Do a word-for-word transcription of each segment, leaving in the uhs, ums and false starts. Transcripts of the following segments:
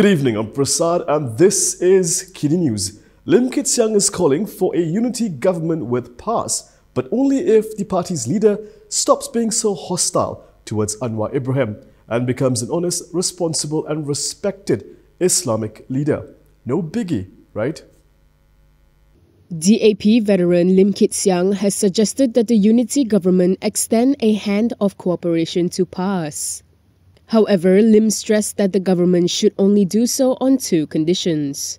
Good evening, I'm Prasad and this is Kini News. Lim Kit Siang is calling for a unity government with P A S, but only if the party's leader stops being so hostile towards Anwar Ibrahim and becomes an honest, responsible and respected Islamic leader. No biggie, right? D A P veteran Lim Kit Siang has suggested that the unity government extend a hand of cooperation to P A S. However, Lim stressed that the government should only do so on two conditions.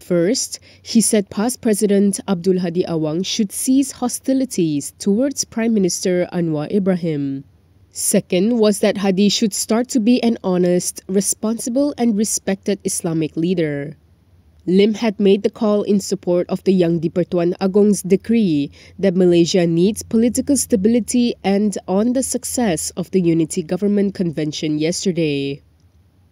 First, he said P A S President Abdul Hadi Awang should cease hostilities towards Prime Minister Anwar Ibrahim. Second was that Hadi should start to be an honest, responsible and respected Islamic leader. Lim had made the call in support of the Yang di-Pertuan Agong's decree that Malaysia needs political stability and on the success of the Unity Government Convention yesterday.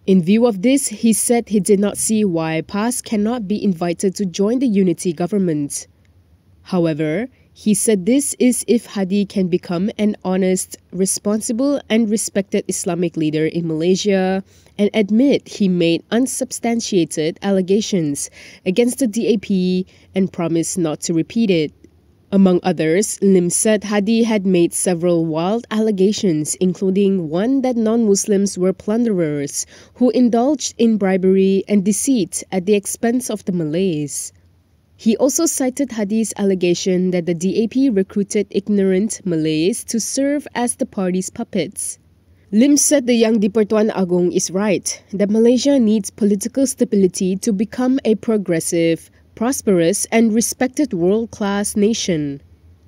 In view of this, he said he did not see why P A S cannot be invited to join the Unity Government. However, he said this is if Hadi can become an honest, responsible and respected Islamic leader in Malaysia and admit he made unsubstantiated allegations against the D A P and promise not to repeat it. Among others, Lim said Hadi had made several wild allegations, including one that non-Muslims were plunderers who indulged in bribery and deceit at the expense of the Malays. He also cited Hadi's allegation that the D A P recruited ignorant Malays to serve as the party's puppets. Lim said the Yang di-Pertuan Agong is right, that Malaysia needs political stability to become a progressive, prosperous and respected world-class nation.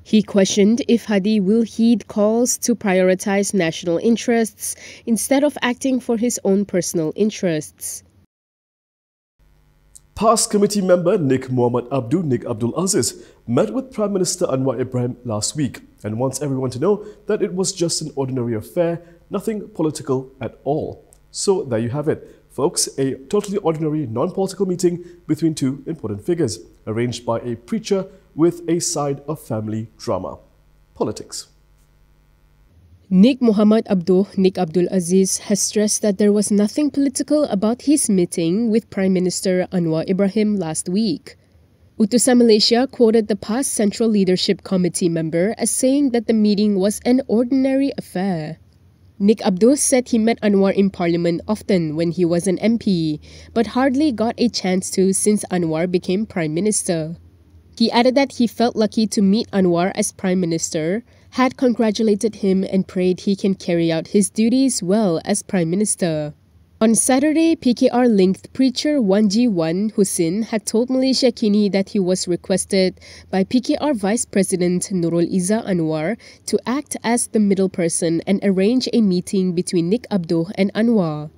He questioned if Hadi will heed calls to prioritize national interests instead of acting for his own personal interests. P A S committee member Nik Abduh Nik Abdul Aziz met with Prime Minister Anwar Ibrahim last week and wants everyone to know that it was just an ordinary affair, nothing political at all. So there you have it, folks, a totally ordinary non-political meeting between two important figures, arranged by a preacher with a side of family drama. Politics. Nik Abduh Nik Abdul Aziz has stressed that there was nothing political about his meeting with Prime Minister Anwar Ibrahim last week. Utusan Malaysia quoted the P A S Central Leadership Committee member as saying that the meeting was an ordinary affair. Nik Abduh said he met Anwar in Parliament often when he was an M P, but hardly got a chance to since Anwar became Prime Minister. He added that he felt lucky to meet Anwar as Prime Minister, had congratulated him and prayed he can carry out his duties well as Prime Minister. On Saturday, P K R-linked preacher Wanji Wan Husin had told Malaysia Kini that he was requested by P K R Vice President Nurul Iza Anwar to act as the middle person and arrange a meeting between Nik Abduh and Anwar.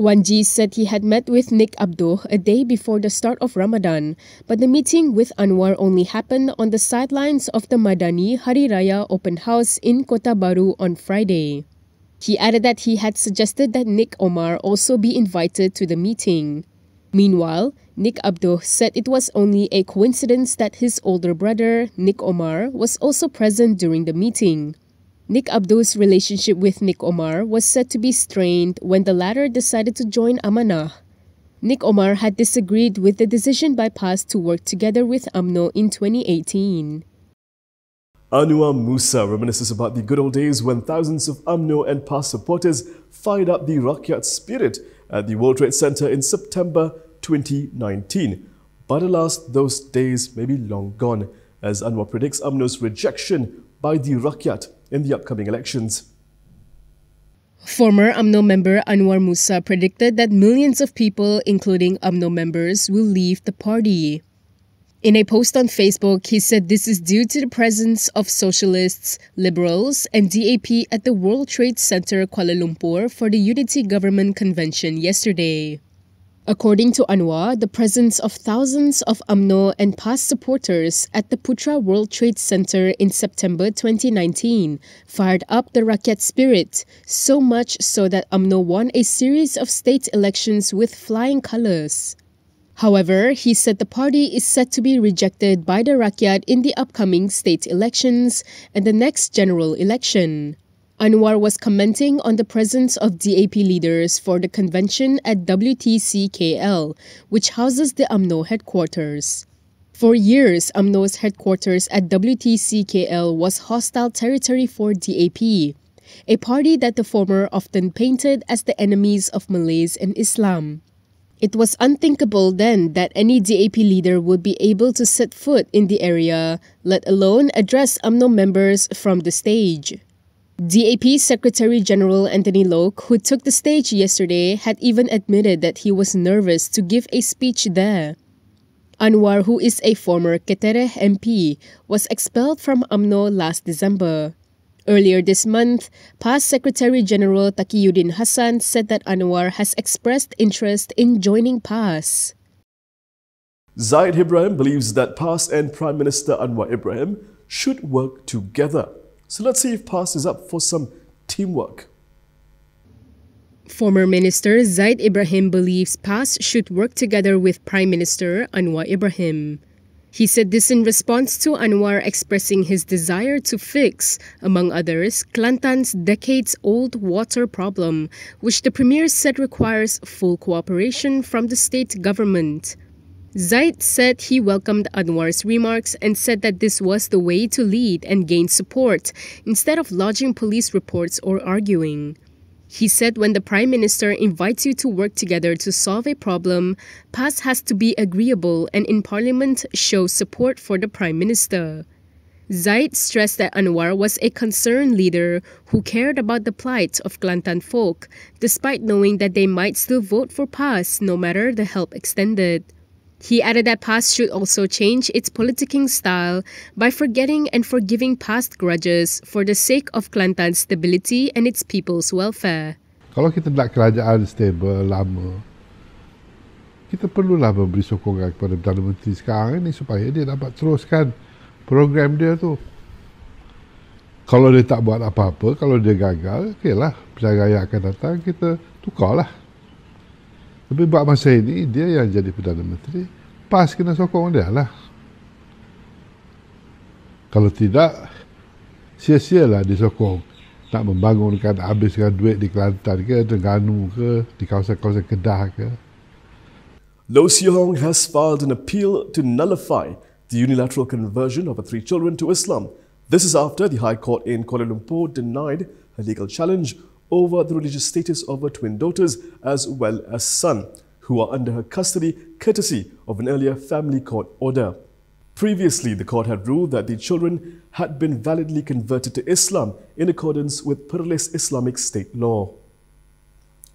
Wanji said he had met with Nik Abduh a day before the start of Ramadan, but the meeting with Anwar only happened on the sidelines of the Madani Hari Raya Open House in Kota Baru on Friday. He added that he had suggested that Nik Omar also be invited to the meeting. Meanwhile, Nik Abduh said it was only a coincidence that his older brother, Nik Omar, was also present during the meeting. Nik Abduh's relationship with Nik Omar was said to be strained when the latter decided to join Amanah. Nik Omar had disagreed with the decision by P A S to work together with U M N O in twenty eighteen. Anuar Musa reminisces about the good old days when thousands of U M N O and P A S supporters fired up the Rakyat spirit at the World Trade Center in September twenty nineteen. But alas, those days may be long gone, as Anwar predicts U M N O's rejection by the Rakyat in the upcoming elections. Former U M N O member Anwar Musa predicted that millions of people, including U M N O members, will leave the party. In a post on Facebook, he said this is due to the presence of socialists, liberals, and D A P at the World Trade Center, Kuala Lumpur, for the Unity Government Convention yesterday. According to Anwar, the presence of thousands of U M N O and P A S supporters at the Putra World Trade Center in September twenty nineteen fired up the Rakyat spirit, so much so that U M N O won a series of state elections with flying colours. However, he said the party is set to be rejected by the Rakyat in the upcoming state elections and the next general election. Anwar was commenting on the presence of D A P leaders for the convention at W T C K L, which houses the U M N O headquarters. For years, U M N O's headquarters at W T C K L was hostile territory for D A P, a party that the former often painted as the enemies of Malays and Islam. It was unthinkable then that any D A P leader would be able to set foot in the area, let alone address U M N O members from the stage. D A P Secretary-General Anthony Loke, who took the stage yesterday, had even admitted that he was nervous to give a speech there. Anwar, who is a former Ketereh M P, was expelled from U M N O last December. Earlier this month, P A S Secretary-General Taqiyuddin Hassan said that Anwar has expressed interest in joining P A S. Zaid Ibrahim believes that P A S and Prime Minister Anwar Ibrahim should work together. So let's see if P A S is up for some teamwork. Former Minister Zaid Ibrahim believes P A S should work together with Prime Minister Anwar Ibrahim. He said this in response to Anwar expressing his desire to fix, among others, Kelantan's decades-old water problem, which the Premier said requires full cooperation from the state government. Zaid said he welcomed Anwar's remarks and said that this was the way to lead and gain support, instead of lodging police reports or arguing. He said when the Prime Minister invites you to work together to solve a problem, P A S has to be agreeable and in Parliament show support for the Prime Minister. Zaid stressed that Anwar was a concerned leader who cared about the plight of Kelantan folk, despite knowing that they might still vote for P A S no matter the help extended. He added that P A S should also change its politicking style by forgetting and forgiving past grudges for the sake of Kelantan's stability and its people's welfare. Kalau kita nak kerajaan stable lama, kita perlulah memberi sokongan kepada Perdana Menteri sekarang ini supaya dia dapat teruskan program dia tu. Kalau dia tak buat apa-apa, kalau dia gagal, okeylah, penjagaan akan datang, kita tukarlah. Tapi buat masa ini, dia yang jadi Perdana Menteri, P A S kena sokong dia lah. Kalau tidak, sia-sialah disokong. Nak membangunkan, habiskan duit di Kelantan ke, Terengganu ke, di kawasan-kawasan Kedah ke. Loh Siew Hong has filed an appeal to nullify the unilateral conversion of her three children to Islam. This is after the High Court in Kuala Lumpur denied her legal challenge over the religious status of her twin daughters as well as son, who are under her custody courtesy of an earlier family court order. Previously, the court had ruled that the children had been validly converted to Islam in accordance with perilous Islamic state law.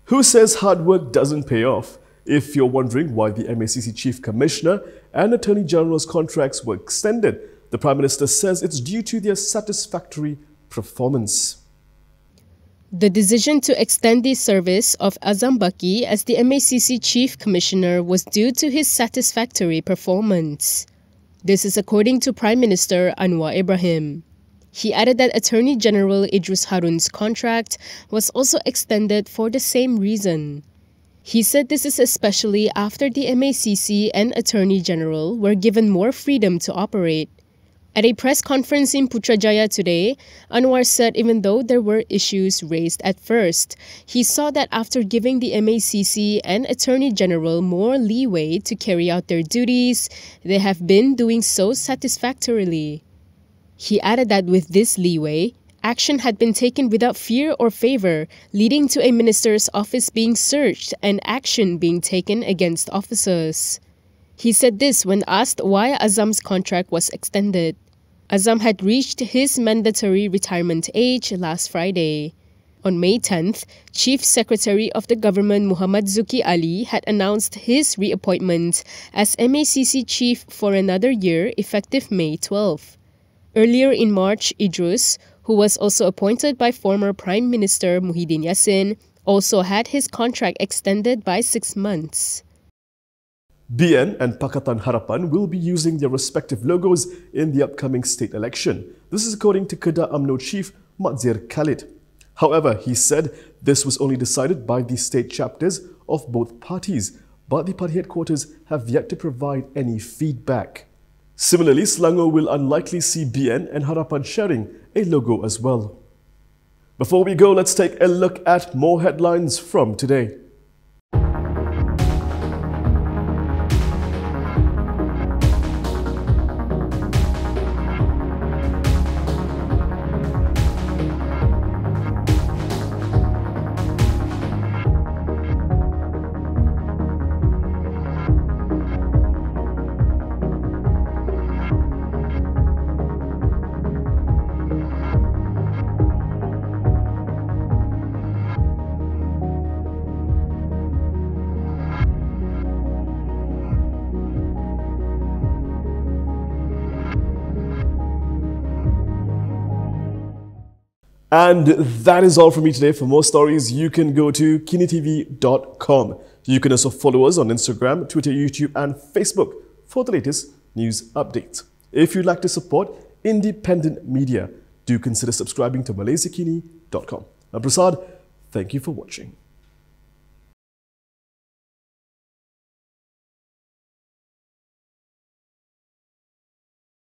Who says hard work doesn't pay off? If you're wondering why the M A C C Chief Commissioner and Attorney General's contracts were extended, the Prime Minister says it's due to their satisfactory performance. The decision to extend the service of Azam Baki as the M A C C Chief Commissioner was due to his satisfactory performance. This is according to Prime Minister Anwar Ibrahim. He added that Attorney General Idrus Harun's contract was also extended for the same reason. He said this is especially after the M A C C and Attorney General were given more freedom to operate. At a press conference in Putrajaya today, Anwar said even though there were issues raised at first, he saw that after giving the M A C C and Attorney General more leeway to carry out their duties, they have been doing so satisfactorily. He added that with this leeway, action had been taken without fear or favor, leading to a minister's office being searched and action being taken against officers. He said this when asked why Azam's contract was extended. Azam had reached his mandatory retirement age last Friday. On May tenth, Chief Secretary of the Government Muhammad Zuki Ali had announced his reappointment as M A C C Chief for another year effective May twelfth. Earlier in March, Idrus, who was also appointed by former Prime Minister Muhyiddin Yassin, also had his contract extended by six months. B N and Pakatan Harapan will be using their respective logos in the upcoming state election. This is according to Kedah U M N O Chief Matzir Khalid. However, he said this was only decided by the state chapters of both parties, but the party headquarters have yet to provide any feedback. Similarly, Selangor will unlikely see B N and Harapan sharing a logo as well. Before we go, let's take a look at more headlines from today. And that is all from me today. For more stories, you can go to kini t v dot com. You can also follow us on Instagram, Twitter, YouTube, and Facebook for the latest news updates. If you'd like to support independent media, do consider subscribing to malaysia kini dot com. I'm Prasad. Thank you for watching.